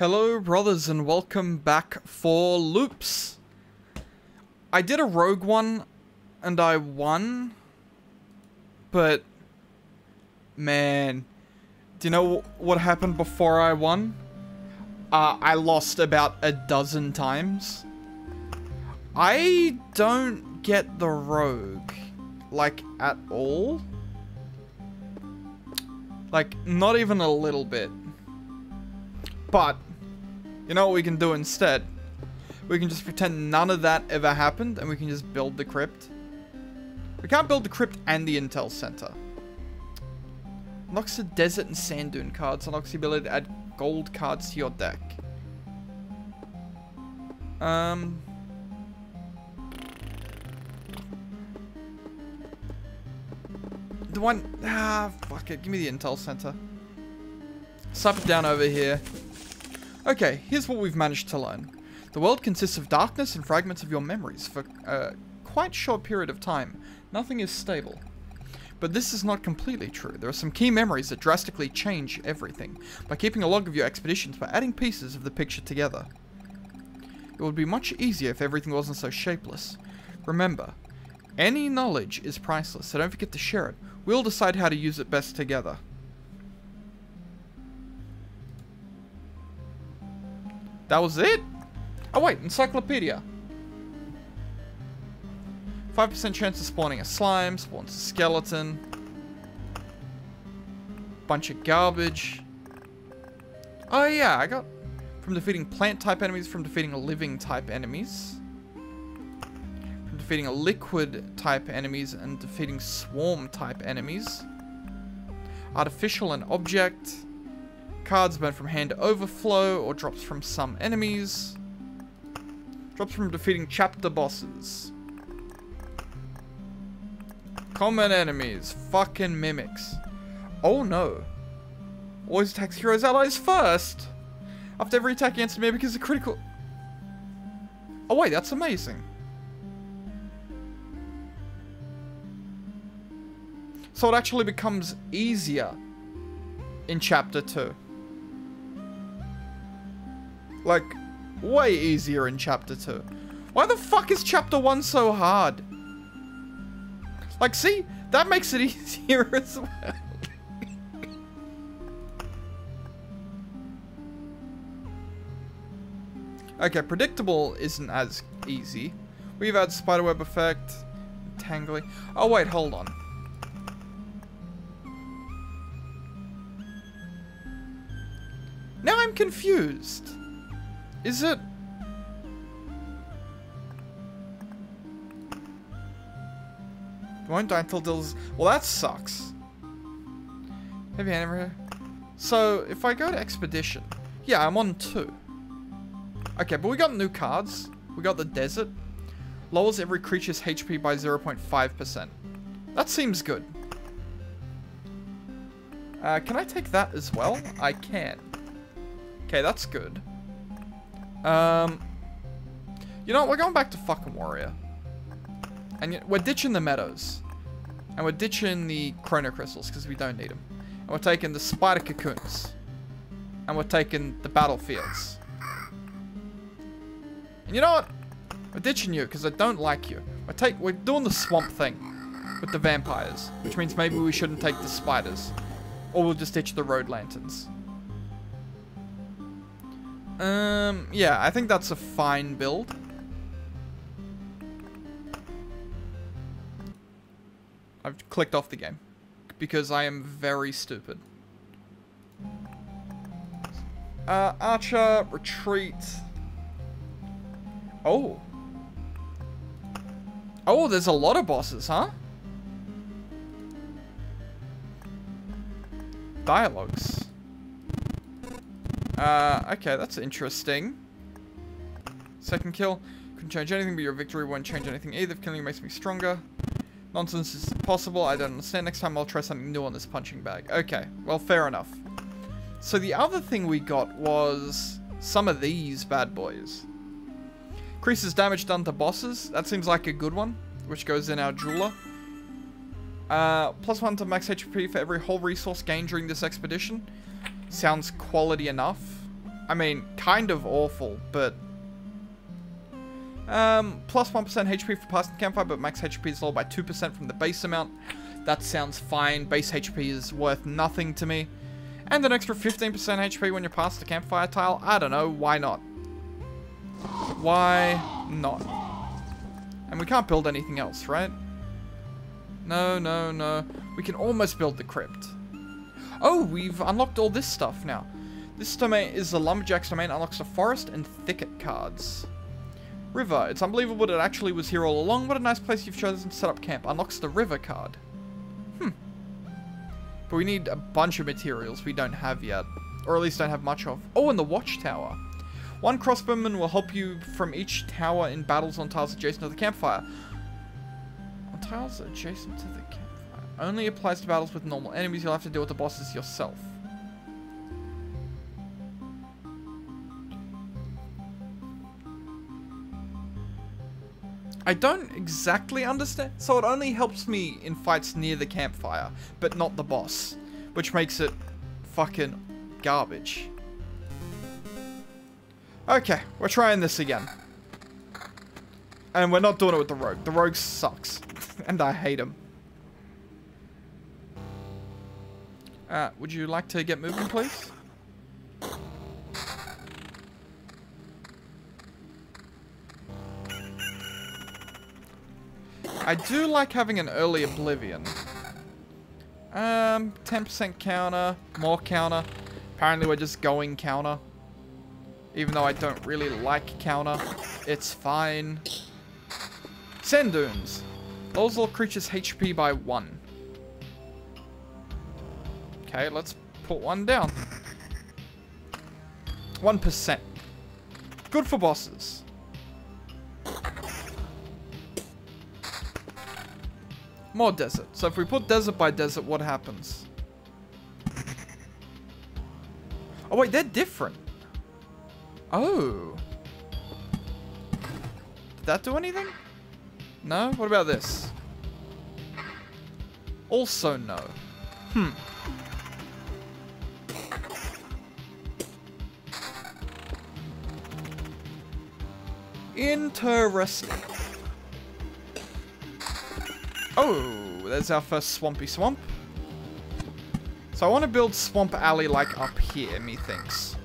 Hello brothers and welcome back for Loops. I did a rogue one and I won, but man, do you know what happened before I won? I lost about a dozen times. I don't get the rogue, like, at all. Like, not even a little bit. But you know what we can do instead? We can just pretend none of that ever happened, and we can just build the crypt. We can't build the crypt and the intel center. Unlocks the desert and sand dune cards. Unlocks the ability to add gold cards to your deck. The one... Ah, fuck it. Give me the intel center. Slap it down over here. Okay, here's what we've managed to learn. The world consists of darkness and fragments of your memories. For a quite short period of time, nothing is stable. But this is not completely true. There are some key memories that drastically change everything. By keeping a log of your expeditions, by adding pieces of the picture together, it would be much easier if everything wasn't so shapeless. Remember, any knowledge is priceless, so don't forget to share it. We'll decide how to use it best together. That was it? Oh wait, encyclopedia. 5% chance of spawning a slime, spawns a skeleton. Bunch of garbage. Oh yeah, I got from defeating plant type enemies, from defeating living type enemies, from defeating a liquid type enemies, and defeating swarm type enemies. Artificial and object. Cards burn from hand overflow or drops from some enemies. Drops from defeating chapter bosses. Common enemies. Fucking mimics. Oh no. Always attacks heroes allies first. After every attack against a mimic is a critical... Oh wait, that's amazing. So it actually becomes easier in chapter 2. Like, way easier in chapter 2. Why the fuck is chapter 1 so hard? Like, see? That makes it easier as well. Okay, predictable isn't as easy. We've had spiderweb effect. Tangly. Oh, wait, hold on. Now I'm confused. Is it... Won't die until deals... Well, that sucks. Heavy hand over here. So, if I go to Expedition... Yeah, I'm on 2. Okay, but we got new cards. We got the Desert. Lowers every creature's HP by 0.5%. That seems good. Can I take that as well? I can. Okay, that's good. You know, we're going back to fucking Warrior. And we're ditching the Meadows. And we're ditching the Chrono Crystals, because we don't need them. And we're taking the Spider Cocoons. And we're taking the Battlefields. And you know what? We're ditching you, because I don't like you. We're doing the Swamp thing with the Vampires. Which means maybe we shouldn't take the Spiders. Or we'll just ditch the Road Lanterns. Yeah, I think that's a fine build. I've clicked off the game because I am very stupid. Archer, retreat. Oh. Oh, there's a lot of bosses, huh? Dialogues. Okay, that's interesting. Second kill. Couldn't change anything, but your victory won't change anything either. If killing makes me stronger. Nonsense is possible. I don't understand. Next time I'll try something new on this punching bag. Okay, well, fair enough. So the other thing we got was some of these bad boys. Increases damage done to bosses. That seems like a good one, which goes in our jeweler. +1 to max HP for every whole resource gained during this expedition. Sounds quality enough. I mean, kind of awful, but... plus 1% HP for passing the campfire, but max HP is lowered by 2% from the base amount. That sounds fine. Base HP is worth nothing to me. And an extra 15% HP when you pass the campfire tile. I don't know. Why not? Why not? And we can't build anything else, right? No, no, no. We can almost build the crypt. Oh, we've unlocked all this stuff now. This domain is the Lumberjack's domain. Unlocks the forest and thicket cards. River. It's unbelievable that it actually was here all along. What a nice place you've chosen to set up camp. Unlocks the river card. But we need a bunch of materials we don't have yet. Or at least don't have much of. Oh, and the watchtower. One crossbowman will help you from each tower in battles on tiles adjacent to the campfire. On tiles adjacent to the campfire. Only applies to battles with normal enemies. You'll have to deal with the bosses yourself. I don't exactly understand, so it only helps me in fights near the campfire, but not the boss, which makes it fucking garbage. Okay, we're trying this again. And we're not doing it with the rogue. The rogue sucks, and I hate him. Would you like to get moving, please? I do like having an early oblivion. 10% counter, more counter. Apparently we're just going counter. Even though I don't really like counter. It's fine. Sand dunes. Those little creatures HP by 1. Okay, let's put one down. 1%. Good for bosses. More desert. So if we put desert by desert, what happens? Oh wait, they're different. Oh. Did that do anything? No? What about this? Also no. Interesting. Oh, there's our first swampy swamp. So I want to build Swamp Alley like up here, methinks.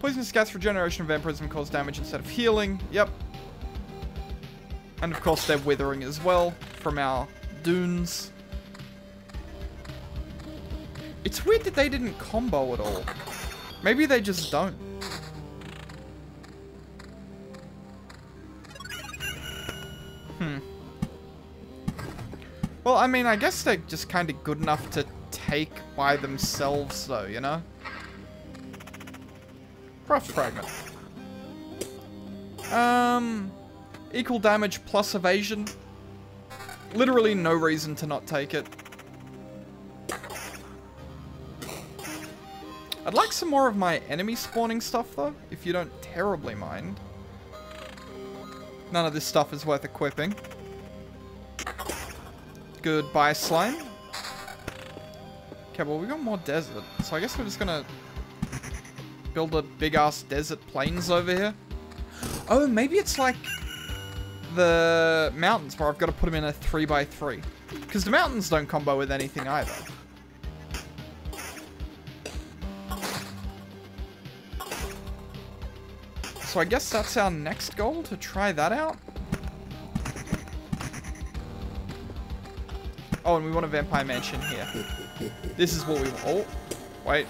Poisonous gas, regeneration of vampirism, cause damage instead of healing. Yep. And of course they're withering as well from our dunes. It's weird that they didn't combo at all. Maybe they just don't. Well, I mean, I guess they're just kind of good enough to take by themselves, though, you know? Craft fragment. Equal damage plus evasion. Literally no reason to not take it. I'd like some more of my enemy spawning stuff, though, if you don't terribly mind. None of this stuff is worth equipping. Goodbye, slime. Okay, well, we got more desert. So I guess we're just gonna build a big-ass desert plains over here. Oh, maybe it's like the mountains where I've got to put them in a 3x3. Because the mountains don't combo with anything either. So I guess that's our next goal, to try that out. Oh, and we want a vampire mansion here. This is what we want. Oh, wait.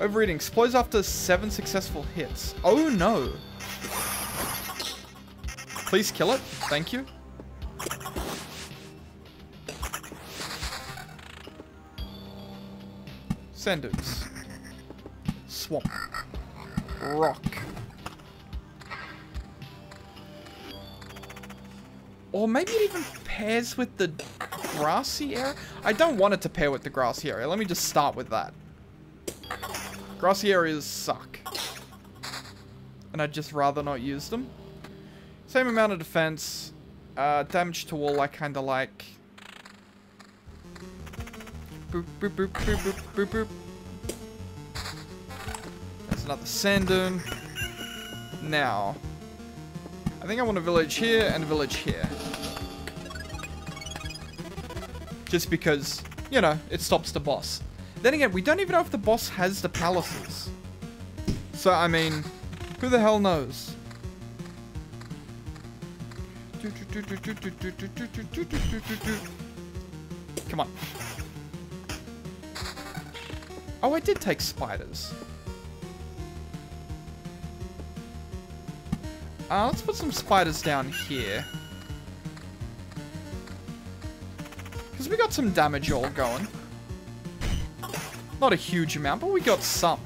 Overeating. Explodes after 7 successful hits. Oh, no. Please kill it. Thank you. Sand dunes. Swamp. Rock. Or maybe it even pairs with the grassy area? I don't want it to pair with the grassy area. Let me just start with that. Grassy areas suck. And I'd just rather not use them. Same amount of defense. Damage to wall I kind of like. Boop, boop, boop, boop, boop, boop, boop. There's another sand dune. Now, I think I want a village here and a village here. Just because, you know, it stops the boss. Then again, we don't even know if the boss has the palaces. So, I mean, who the hell knows? Come on. Oh, I did take spiders. Let's put some spiders down here. Because we got some damage all going. Not a huge amount, but we got some.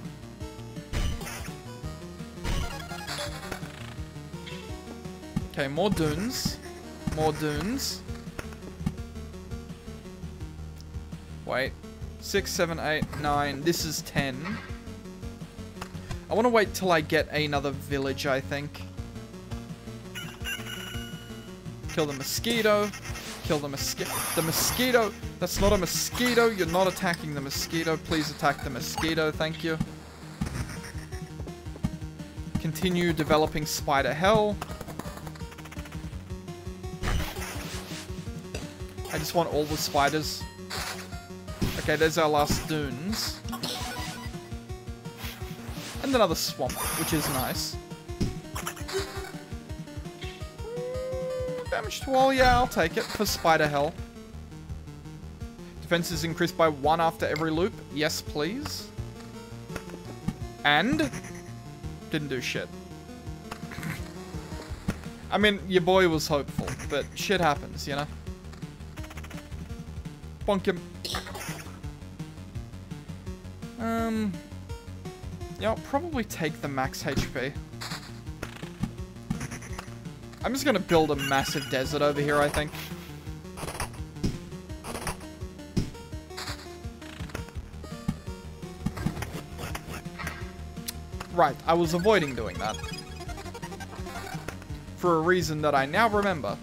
Okay, more dunes. More dunes. Wait. 6, 7, 8, 9. This is 10. I want to wait till I get another village, I think. Kill the mosquito. Kill the mosquito. The mosquito. That's not a mosquito. You're not attacking the mosquito. Please attack the mosquito. Thank you. Continue developing spider hell. I just want all the spiders. Okay, there's our last dunes. And another swamp, which is nice. Damage to all, yeah, I'll take it for spider hell. Defense is increased by 1 after every loop. Yes, please. And didn't do shit. I mean, your boy was hopeful, but shit happens, you know? Bonk him. Yeah, I'll probably take the max HP. I'm just gonna build a massive desert over here, I think. Right, I was avoiding doing that. For a reason that I now remember.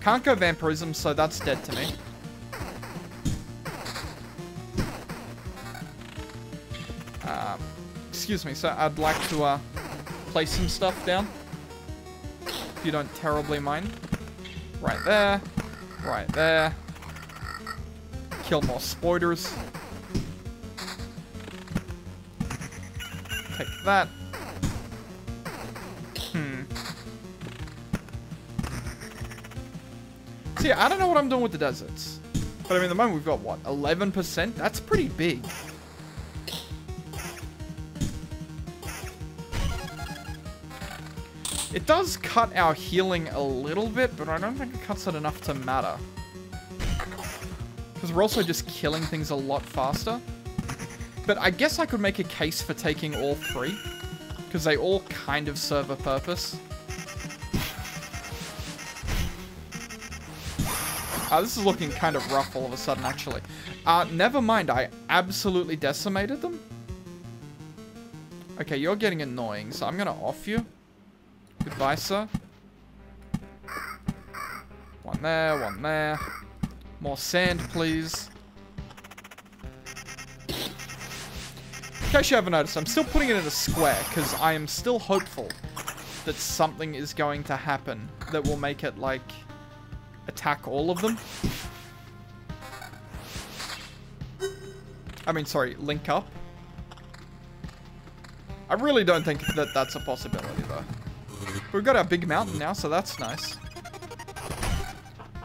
Can't go vampirism, so that's dead to me. Excuse me, so I'd like to place some stuff down, if you don't terribly mind. Right there, right there. Kill more spiders. Take that. See, I don't know what I'm doing with the deserts, but I mean, at the moment we've got what, 11%? That's pretty big. It does cut our healing a little bit, but I don't think it cuts it enough to matter. Because we're also just killing things a lot faster. But I guess I could make a case for taking all three. Because they all kind of serve a purpose. This is looking kind of rough all of a sudden, actually. Never mind, I absolutely decimated them. Okay, you're getting annoying, so I'm going to off you. Goodbye, sir. One there, one there. More sand, please. In case you haven't noticed, I'm still putting it in a square, because I am still hopeful that something is going to happen that will make it, like, attack all of them. I mean, sorry, link up. I really don't think that that's a possibility, though. We've got our big mountain now, so that's nice.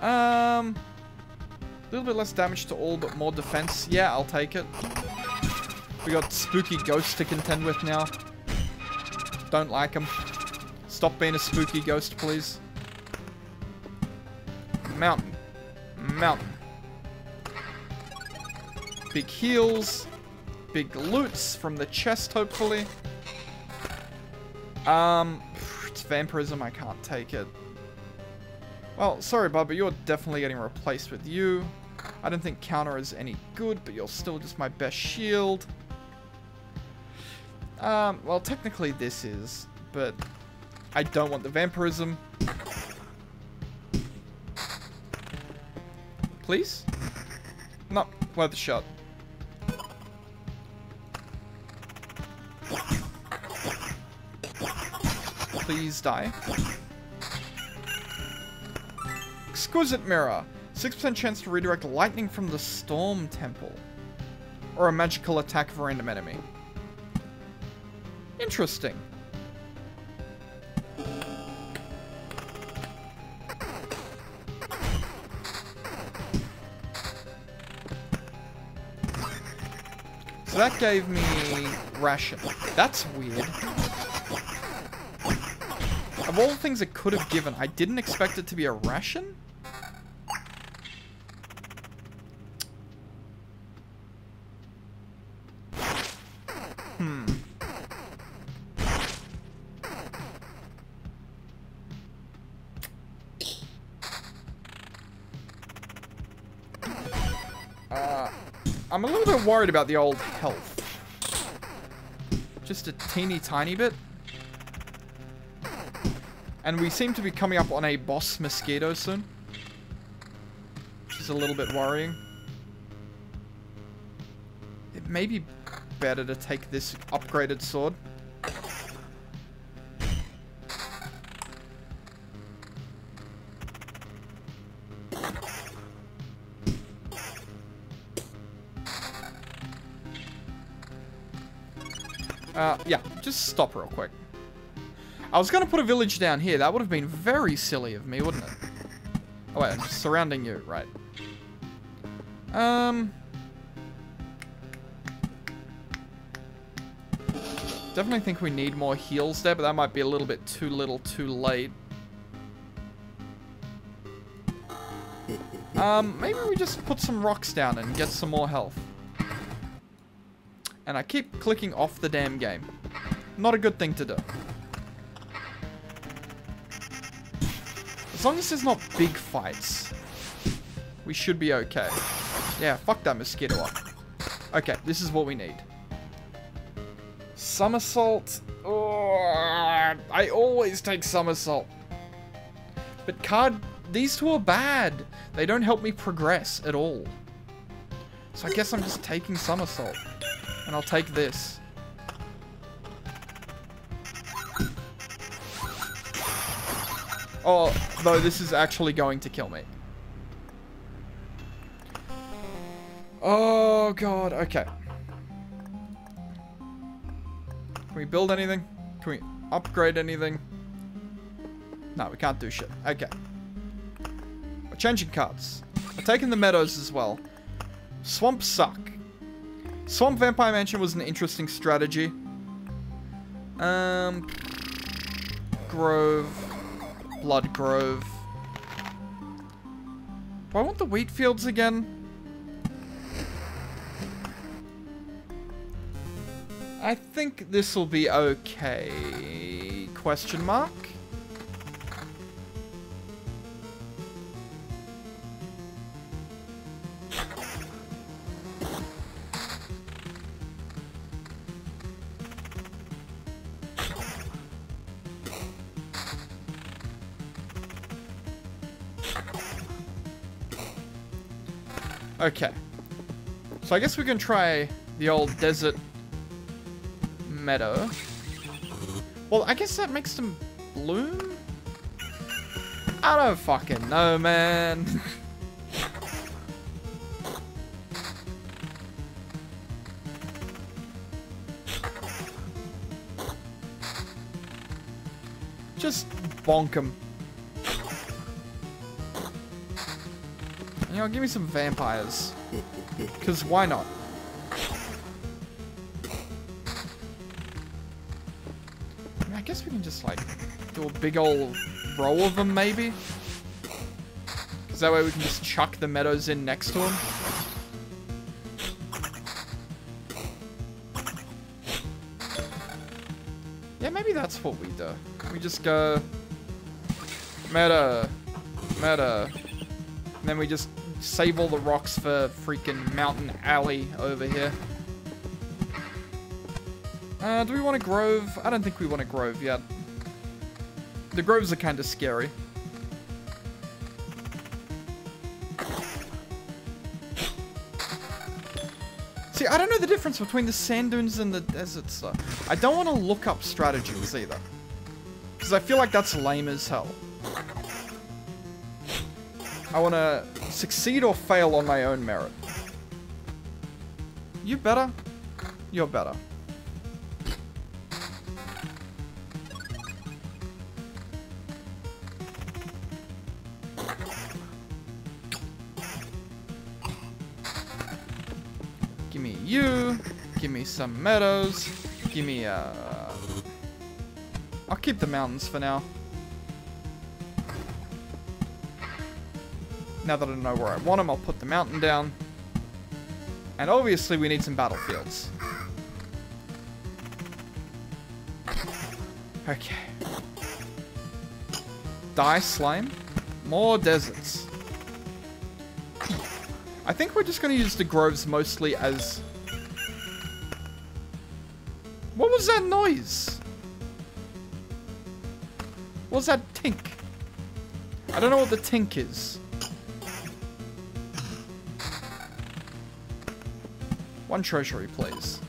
A little bit less damage to all, but more defense. Yeah, I'll take it. We got spooky ghosts to contend with now. Don't like them. Stop being a spooky ghost, please. Mountain. Mountain. Big heals. Big loots from the chest, hopefully. It's vampirism, I can't take it. Well, sorry, bub, but you're definitely getting replaced with you. I don't think counter is any good, but you're still just my best shield. Well, technically this is, but I don't want the vampirism. Please? No, worth a shot. please die. Exquisite Mirror. 6% chance to redirect lightning from the Storm Temple. Or a magical attack of a random enemy. Interesting. So that gave me ration. That's weird. Of all the things it could have given, I didn't expect it to be a ration? I'm a little bit worried about the old health. Just a teeny tiny bit. And we seem to be coming up on a boss mosquito soon. Which is a little bit worrying. It may be better to take this upgraded sword. Yeah, just stop real quick. I was going to put a village down here. That would have been very silly of me, wouldn't it? Oh, wait, I'm surrounding you. Right. Definitely think we need more heals there, but that might be a little bit too little too late. Maybe we just put some rocks down and get some more health. And I keep clicking off the damn game. Not a good thing to do. As long as there's not big fights, we should be okay. Yeah, fuck that mosquito up. Okay, this is what we need. Somersault. Oh, I always take somersault. But these two are bad. They don't help me progress at all. So I guess I'm just taking somersault. And I'll take this. Oh, though this is actually going to kill me. Oh, God. Okay. Can we build anything? Can we upgrade anything? No, we can't do shit. Okay. We're changing cards. We're taking the meadows as well. Swamps suck. Swamp Vampire Mansion was an interesting strategy. Grove. Blood Grove. Do I want the wheat fields again? I think this will be okay. Question mark? Okay, so I guess we can try the old desert meadow. Well, I guess that makes them bloom? I don't fucking know, man. Just bonk them. You know, give me some vampires. Because why not? I mean, I guess we can just, like, do a big old row of them, maybe? Because that way we can just chuck the meadows in next to them. Yeah, maybe that's what we do. We just go... Meadow. Meadow. And then we just... save all the rocks for freaking Mountain Alley over here. Do we want a grove? I don't think we want a grove yet. The groves are kind of scary. See, I don't know the difference between the sand dunes and the desert stuff. I don't want to look up strategies either. Because because I feel like that's lame as hell. I want to succeed or fail on my own merit. You better. You're better. Gimme you. Gimme some meadows. Gimme I'll keep the mountains for now. Now that I know where I want them, I'll put the mountain down. And obviously we need some battlefields. Okay. Die slime. More deserts. I think we're just going to use the groves mostly as... What was that noise? What was that tink? I don't know what the tink is. One treasury, please.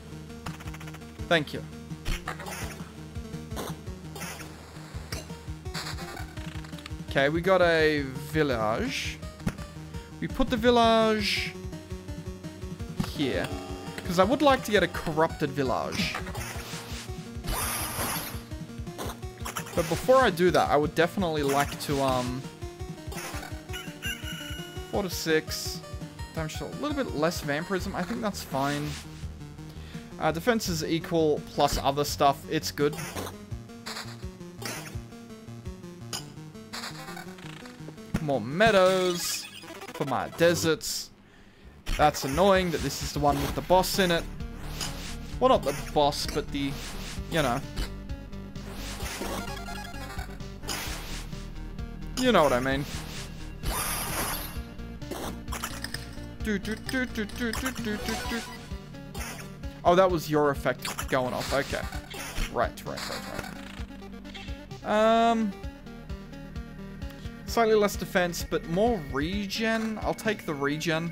Thank you. Okay, we got a village. We put the village here. Because I would like to get a corrupted village. But before I do that, I would definitely like to, 4 to 6... Just a little bit less vampirism. I think that's fine. Defense is equal plus other stuff. It's good. More meadows for my deserts. That's annoying that this is the one with the boss in it. Well, not the boss, but the, you know. You know what I mean. Oh, that was your effect going off. Okay. Right. Slightly less defense, but more regen. I'll take the regen.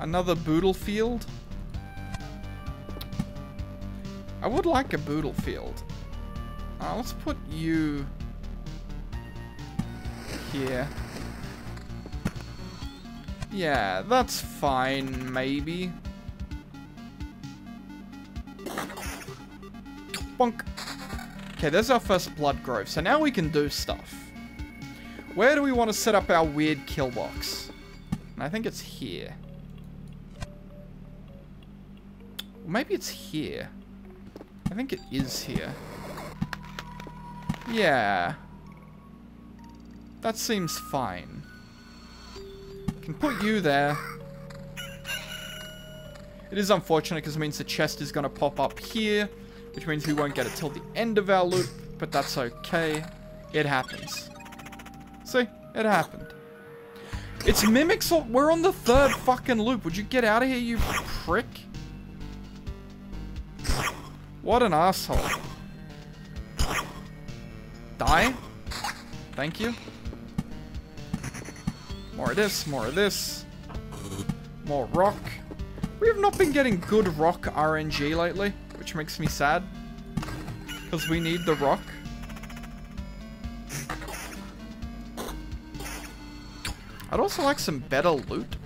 Another boodle field. I would like a boodle field. Let's put you here. Yeah, that's fine, maybe. Bonk. Okay, there's our first blood grove. So now we can do stuff. Where do we want to set up our weird kill box? And I think it's here. Maybe it's here. I think it is here. Yeah. That seems fine. And put you there. It is unfortunate because it means the chest is going to pop up here, which means we won't get it till the end of our loop, but that's okay. It happens. See? It happened. It's mimics. We're on the third fucking loop. Would you get out of here, you prick? What an asshole. Die? Thank you. More of this, more of this. More rock. We have not been getting good rock RNG lately, which makes me sad. Because we need the rock. I'd also like some better loot.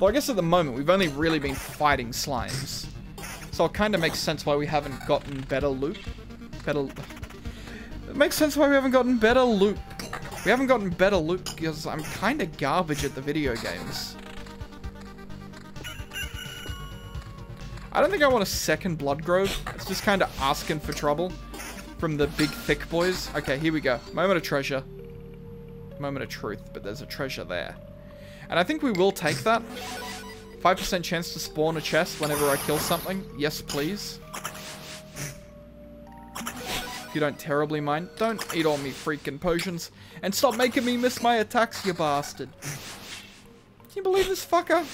Well, I guess at the moment, we've only really been fighting slimes. So it kind of makes sense why we haven't gotten better loot. It makes sense why we haven't gotten better loot. We haven't gotten better loot because I'm kind of garbage at the video games. I don't think I want a second blood grove. It's just kind of asking for trouble from the big thick boys. Okay, here we go. Moment of treasure. Moment of truth, but there's a treasure there. And I think we will take that. 5% chance to spawn a chest whenever I kill something. Yes, please. If you don't terribly mind. Don't eat all me freaking potions. And stop making me miss my attacks, you bastard. Can you believe this fucker?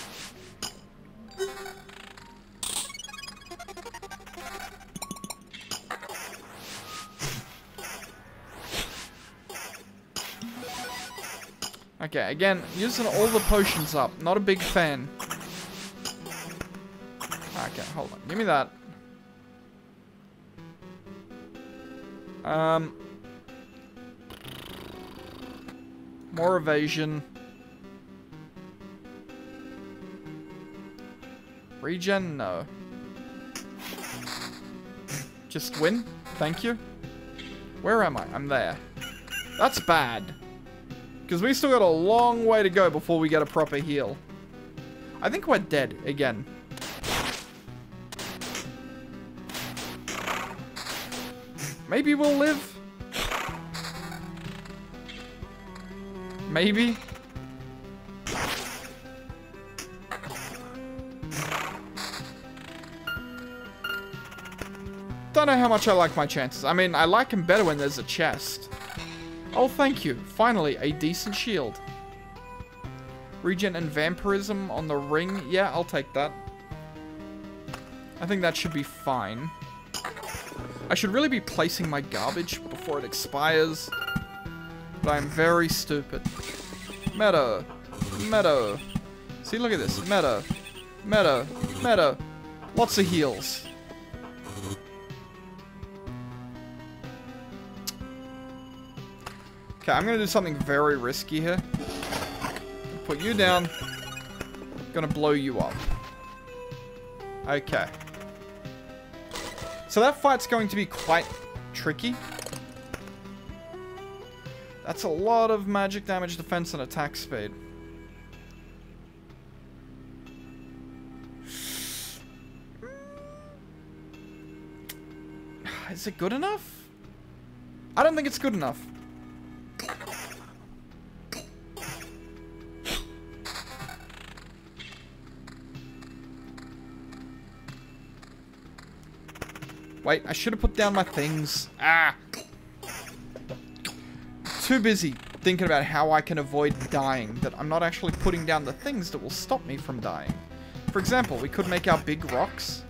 Okay, again, using all the potions up. Not a big fan. can't. Hold on. Give me that. More evasion. Regen? No. Just win. Thank you. Where am I? I'm there. That's bad. Because we still got a long way to go before we get a proper heal. I think we're dead again. Maybe we'll live. Maybe. Don't know how much I like my chances. I mean, I like them better when there's a chest. Oh, thank you. Finally, a decent shield. Regen and vampirism on the ring. Yeah, I'll take that. I think that should be fine. I should really be placing my garbage before it expires. But I'm very stupid. Meadow. Meadow. See, look at this. Meadow. Meadow. Meadow. Lots of heals. Okay, I'm going to do something very risky here. Put you down. Going to blow you up. Okay. So that fight's going to be quite tricky. That's a lot of magic damage, defense, and attack speed. Is it good enough? I don't think it's good enough. Wait, I should have put down my things. Ah! Too busy thinking about how I can avoid dying that I'm not actually putting down the things that will stop me from dying. For example, we could make our big rocks,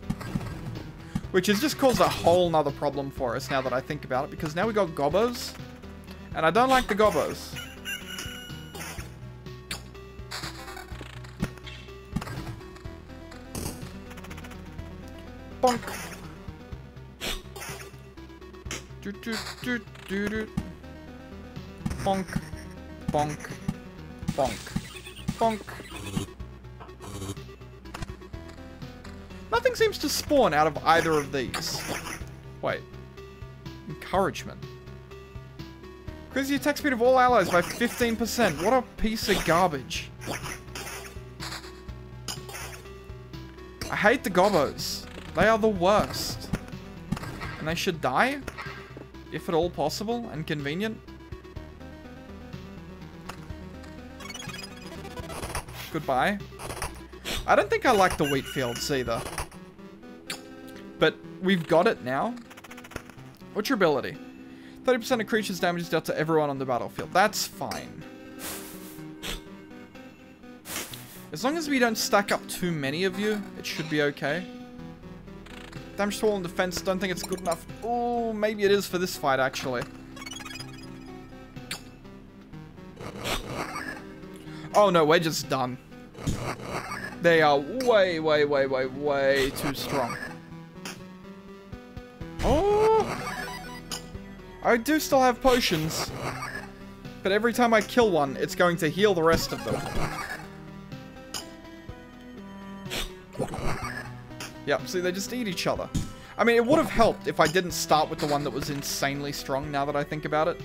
which has just caused a whole nother problem for us now that I think about it, because now we got gobbos, and I don't like the gobbos. Bonk. Do, do, do, do. Bonk, bonk, bonk, bonk. Nothing seems to spawn out of either of these. Wait. Encouragement. Increase the attack speed of all allies by 15%. What a piece of garbage. I hate the gobbos. They are the worst. And they should die? If at all possible and convenient. Goodbye. I don't think I like the wheat fields either. But we've got it now. What's your ability? 30% of creatures' damage is dealt to everyone on the battlefield. That's fine. As long as we don't stack up too many of you, it should be okay. Damage to all in defense, don't think it's good enough. Oh, maybe it is for this fight, actually. Oh no, we're just done. They are way, way, way, way, way too strong. Oh! I do still have potions. But every time I kill one, it's going to heal the rest of them. Yep, see, they just eat each other. I mean, it would have helped if I didn't start with the one that was insanely strong, now that I think about it.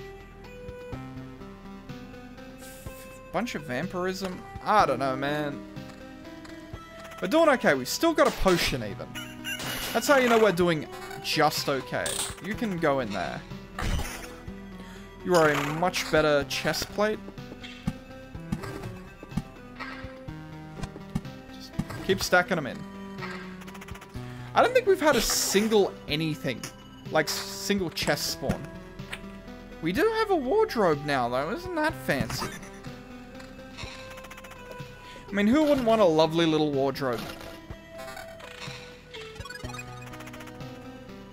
Bunch of vampirism? I don't know, man. We're doing okay. We've still got a potion, even. That's how you know we're doing just okay. You can go in there. You are a much better chest plate. Just keep stacking them in. I don't think we've had a single anything, like single chest spawn. We do have a wardrobe now, though. Isn't that fancy? I mean, who wouldn't want a lovely little wardrobe?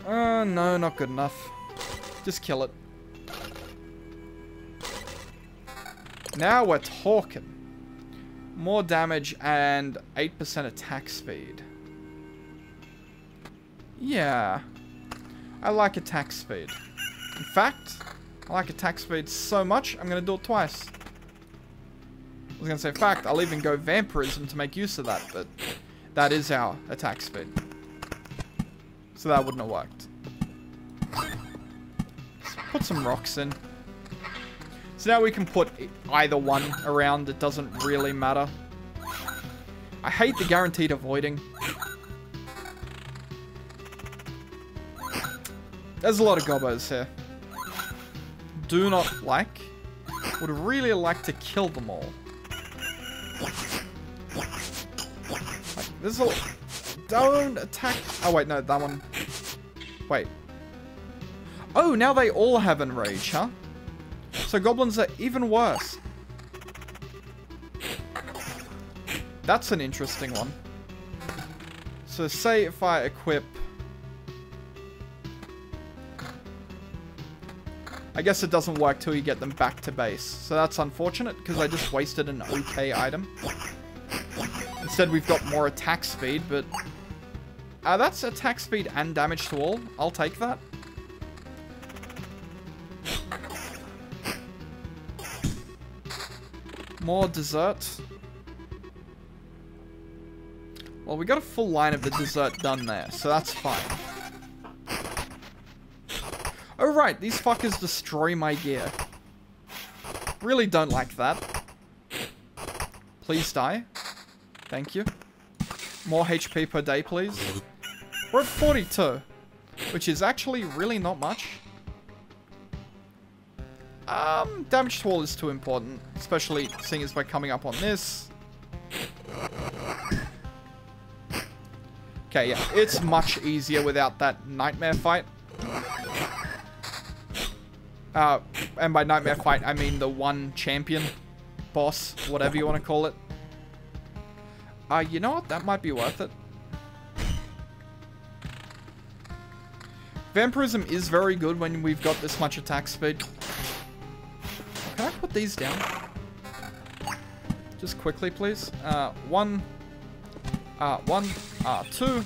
No, not good enough. Just kill it. Now we're talking. More damage and 8% attack speed. Yeah. I like attack speed. In fact, I like attack speed so much, I'm going to do it twice. I was going to say, in fact, I'll even go vampirism to make use of that, but that is our attack speed. So that wouldn't have worked. Let's put some rocks in. So now we can put either one around. It doesn't really matter. I hate the guaranteed avoiding. There's a lot of gobbos here. Do not like. Would really like to kill them all. There's a lot. Don't attack. Oh wait, no, that one. Wait. Oh, now they all have enrage, huh? So goblins are even worse. That's an interesting one. So say if I equip... I guess it doesn't work till you get them back to base. So that's unfortunate, because I just wasted an okay item. Instead, we've got more attack speed, but... that's attack speed and damage to all. I'll take that. More dessert. Well, we got a full line of the dessert done there, so that's fine. Oh, right. These fuckers destroy my gear. Really don't like that. Please die. Thank you. More HP per day, please. We're at 42, which is actually really not much. Damage to all is too important, especially seeing as we're coming up on this. Okay, yeah, it's much easier without that nightmare fight. And by nightmare fight, I mean the one champion, boss, whatever you want to call it. You know what? That might be worth it. Vampirism is very good when we've got this much attack speed. Can I put these down? Just quickly, please. One, two.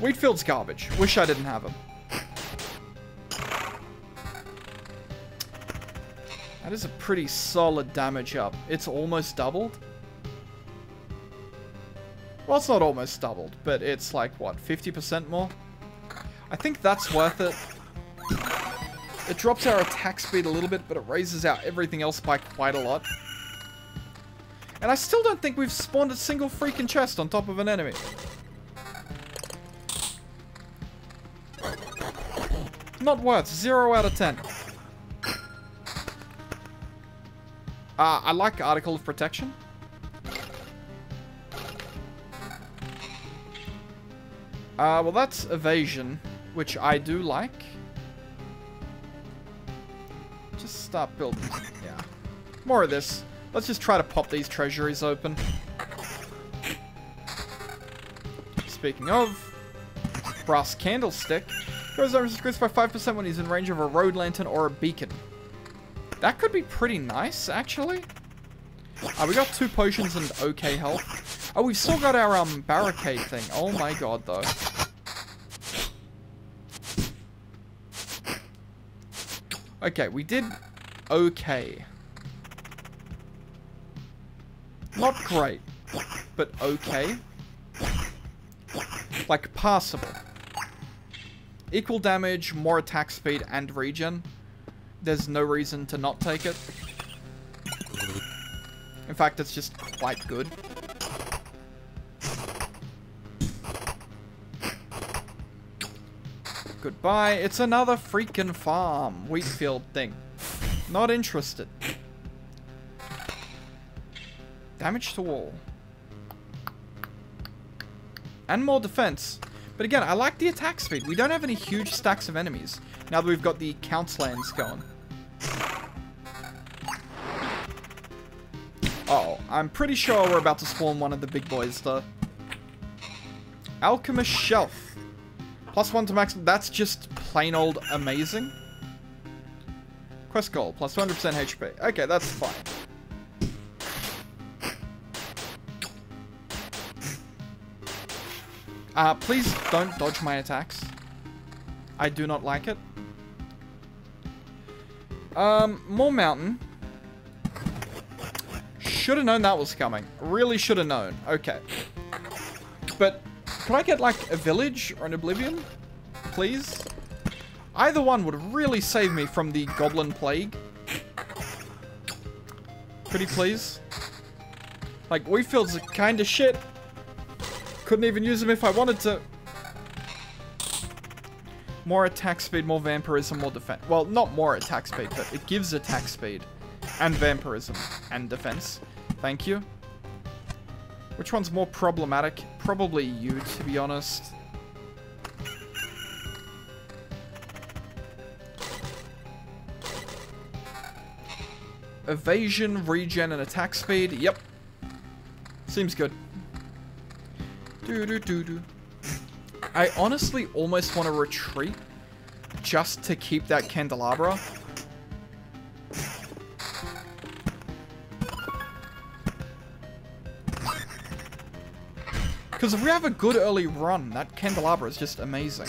Wheatfield's garbage. Wish I didn't have him. That is a pretty solid damage up. It's almost doubled. Well, it's not almost doubled, but it's like, what, 50% more? I think that's worth it. It drops our attack speed a little bit, but it raises out everything else by quite a lot. And I still don't think we've spawned a single freaking chest on top of an enemy. Not worth. 0 out of 10. I like Article of Protection. Well, that's evasion, which I do like. Just start building. Yeah. More of this. Let's just try to pop these treasuries open. Speaking of, brass candlestick. Hero's armor is increased by 5% when he's in range of a road lantern or a beacon. That could be pretty nice, actually. We got 2 potions and okay health. Oh, we've still got our barricade thing. Oh my god, though. Okay, we did okay. Not great, but okay. Like, passable. Equal damage, more attack speed, and regen. There's no reason to not take it. In fact, it's just quite good. Goodbye. It's another freaking farm. Wheatfield thing. Not interested. Damage to wall. And more defense. But again, I like the attack speed. We don't have any huge stacks of enemies now that we've got the count lands going. Oh, I'm pretty sure we're about to spawn one of the big boys, though. Alchemist Shelf. +1 to maximum. That's just plain old amazing. Quest goal. +200% HP. Okay, that's fine. Please don't dodge my attacks. I do not like it. More mountain. Should have known that was coming. Really should have known. Okay. But could I get like a village or an oblivion? Please? Either one would really save me from the goblin plague. Could he please? Like, wheat fields are kind of shit. Couldn't even use them if I wanted to. More attack speed, more vampirism, more defense. Well, not more attack speed, but it gives attack speed. And vampirism. And defense. Thank you. Which one's more problematic? Probably you, to be honest. Evasion, regen, and attack speed. Yep. Seems good. Do-do-do-do. I honestly almost want to retreat just to keep that candelabra. Because if we have a good early run, that candelabra is just amazing.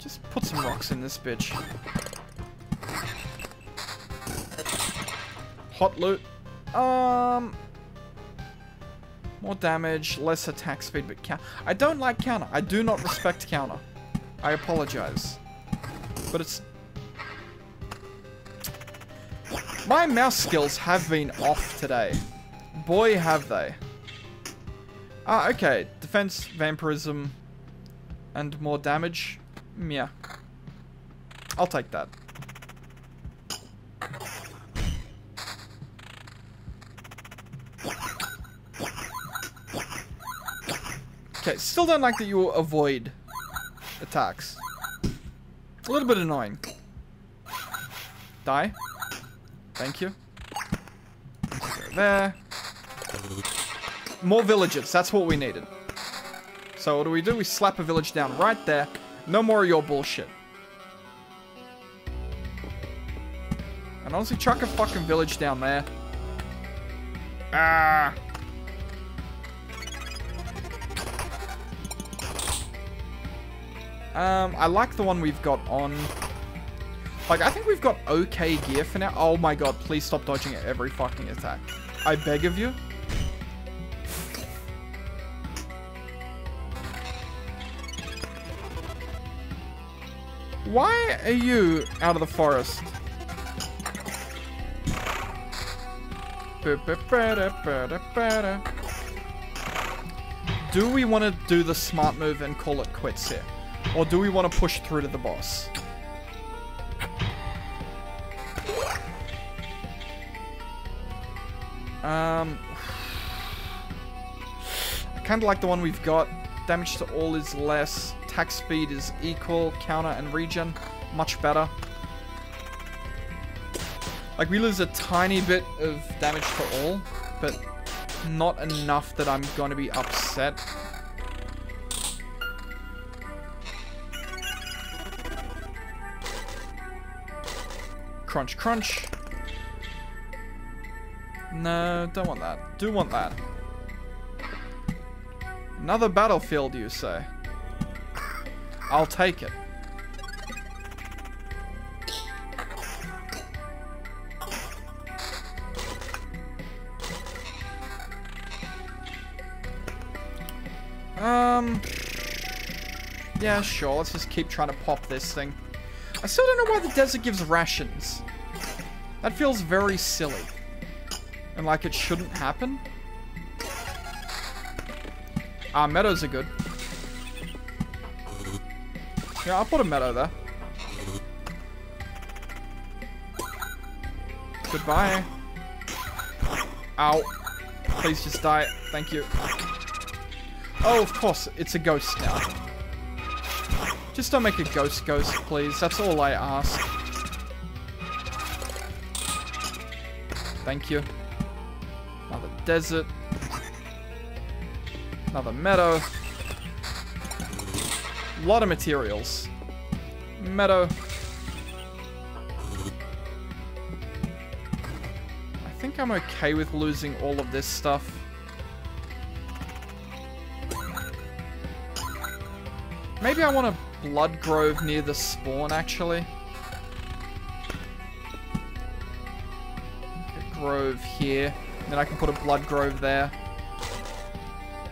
Just put some rocks in this bitch. Hot loot. More damage, less attack speed, but counter. I don't like counter. I do not respect counter. I apologize. But it's... my mouse skills have been off today. Boy, have they. Ah, okay. Defense, vampirism, and more damage. Yeah. I'll take that. Okay, still don't like that you avoid attacks. A little bit annoying. Die. Thank you. There. More villages. That's what we needed. So what do? We slap a village down right there. No more of your bullshit. And honestly, chuck a fucking village down there. Ah. I like the one we've got on. Like, I think we've got okay gear for now. Oh my god, please stop dodging at every fucking attack. I beg of you. Why are you out of the forest? Do we want to do the smart move and call it quits here? Or do we want to push through to the boss? I kind of like the one we've got. Damage to all is less. Attack speed is equal. Counter and regen. Much better. Like, we lose a tiny bit of damage to all, but not enough that I'm going to be upset. Crunch, crunch. No, don't want that. Do want that. Another battlefield, you say? I'll take it. Yeah, sure. Let's just keep trying to pop this thing. I still don't know why the desert gives rations. That feels very silly. And like it shouldn't happen. Our meadows are good. Yeah, I'll put a meadow there. Goodbye. Ow. Please just die. Thank you. Oh, of course. It's a ghost now. Just don't make a ghost, please. That's all I ask. Thank you. Another desert. Another meadow. A lot of materials. Meadow. think I'm okay with losing all of this stuff. Maybe I want a blood grove near the spawn, actually. A grove here. Then I can put a blood grove there.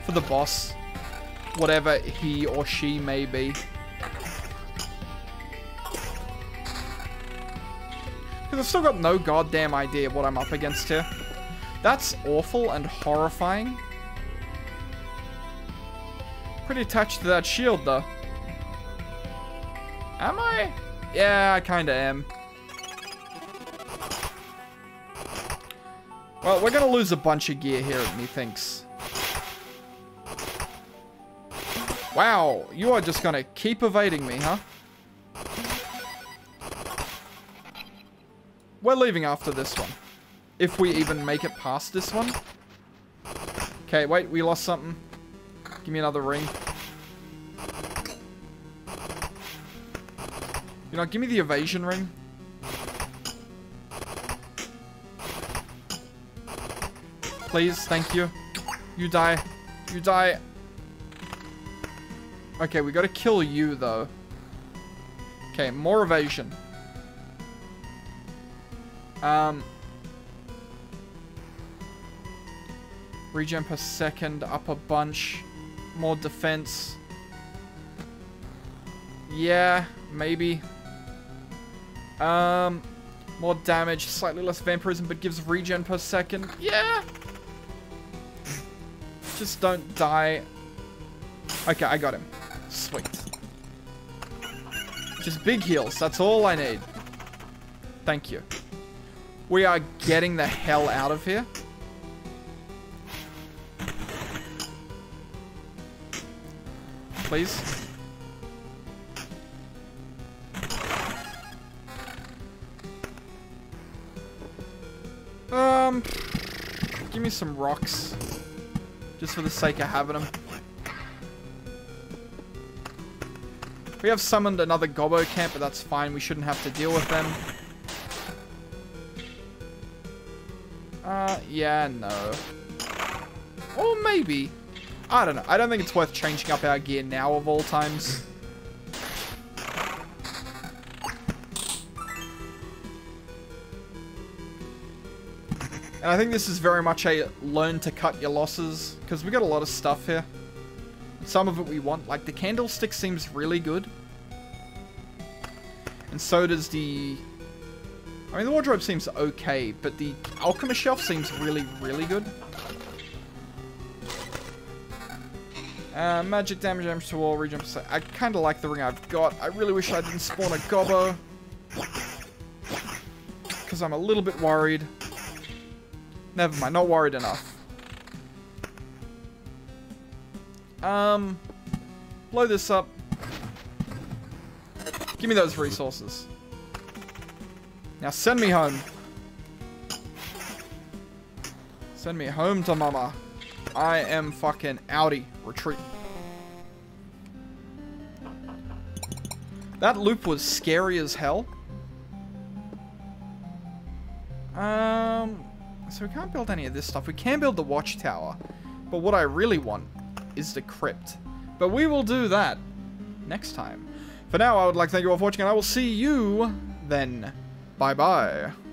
For the boss. Whatever he or she may be. Because I've still got no goddamn idea what I'm up against here. That's awful and horrifying. Pretty attached to that shield, though. Am I? Yeah, I kinda am. Well, we're gonna lose a bunch of gear here, methinks. Wow, you are just gonna keep evading me, huh? We're leaving after this one. If we even make it past this one. Okay, wait, we lost something. Give me another ring. You know, give me the evasion ring. Please, thank you. You die. You die. Okay, we gotta kill you, though. Okay, more evasion. Regen per second, up a bunch. More defense. Yeah, maybe. More damage, slightly less vampirism, but gives regen per second. Yeah! Just don't die. Okay, I got him. Sweet. Just big heals. That's all I need. Thank you. We are getting the hell out of here. Please. Give me some rocks. Just for the sake of having them. We have summoned another Gobbo camp, but that's fine. We shouldn't have to deal with them. Yeah, no. Or maybe. I don't know. I don't think it's worth changing up our gear now of all times. And I think this is very much a learn to cut your losses, because we got a lot of stuff here. Some of it we want. Like, the candlestick seems really good. And so does the... I mean, the wardrobe seems okay, but the alchemist shelf seems really, really good. Magic damage to all regen. I kind of like the ring I've got. I really wish I didn't spawn a Gobbo. Because I'm a little bit worried. Never mind, not worried enough. Blow this up. Give me those resources. Now send me home. Send me home to mama. I am fucking outie. Retreat. That loop was scary as hell. So we can't build any of this stuff. We can build the watchtower. But what I really want is the crypt. But we will do that next time. For now, I would like to thank you all for watching, and I will see you then. Bye-bye.